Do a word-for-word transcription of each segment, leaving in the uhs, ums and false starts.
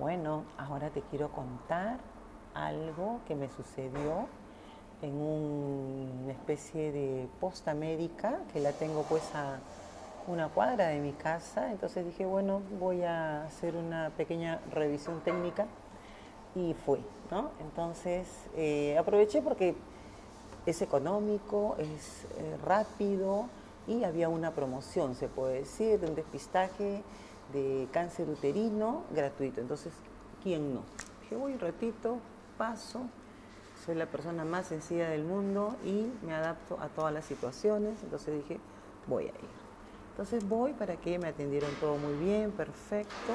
Bueno, ahora te quiero contar algo que me sucedió en una especie de posta médica que la tengo pues a una cuadra de mi casa. Entonces dije, bueno, voy a hacer una pequeña revisión técnica y fui, ¿no? Entonces eh, aproveché porque es económico, es eh, rápido y había una promoción, se puede decir, de un despistaje de cáncer uterino gratuito. Entonces, ¿quién no? Dije, voy un ratito, paso, soy la persona más sencilla del mundo y me adapto a todas las situaciones. Entonces dije, voy a ir. Entonces voy, para que me atendieron todo muy bien, perfecto.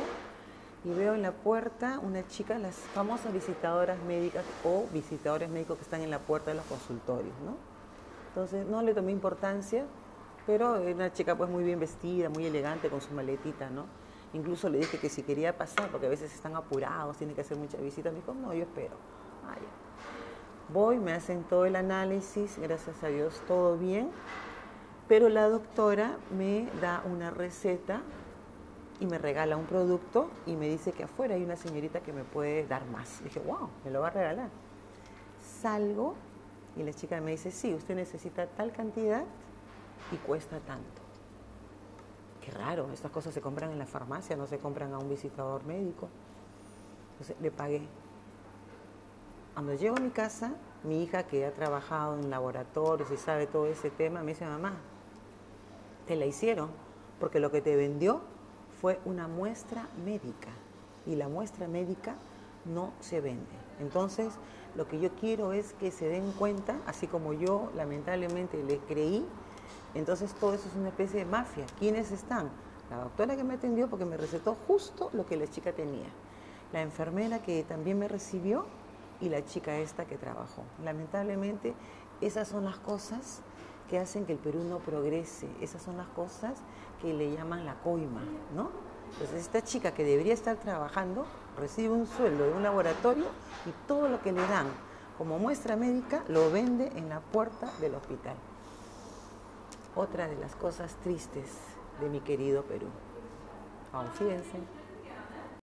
Y veo en la puerta una chica, las famosas visitadoras médicas o visitadores médicos que están en la puerta de los consultorios, ¿no? Entonces no le tomé importancia, pero era una chica pues muy bien vestida, muy elegante, con su maletita, ¿no? Incluso le dije que si quería pasar, porque a veces están apurados, tienen que hacer muchas visitas. Me dijo, no, yo espero. Ah, ya. Voy, me hacen todo el análisis, gracias a Dios todo bien. Pero la doctora me da una receta y me regala un producto y me dice que afuera hay una señorita que me puede dar más. Dije, wow, me lo va a regalar. Salgo y la chica me dice, sí, usted necesita tal cantidad y cuesta tanto. Qué raro, estas cosas se compran en la farmacia, no se compran a un visitador médico. Entonces le pagué. Cuando llego a mi casa, mi hija, que ha trabajado en laboratorios y sabe todo ese tema, me dice, mamá, te la hicieron, porque lo que te vendió fue una muestra médica y la muestra médica no se vende. Entonces, lo que yo quiero es que se den cuenta, así como yo lamentablemente les creí. Entonces, todo eso es una especie de mafia. ¿Quiénes están? La doctora que me atendió, porque me recetó justo lo que la chica tenía, la enfermera que también me recibió y la chica esta que trabajó. Lamentablemente, esas son las cosas que hacen que el Perú no progrese. Esas son las cosas que le llaman la coima, ¿no? Entonces, esta chica que debería estar trabajando recibe un sueldo de un laboratorio y todo lo que le dan como muestra médica lo vende en la puerta del hospital. Otra de las cosas tristes de mi querido Perú. Confíense.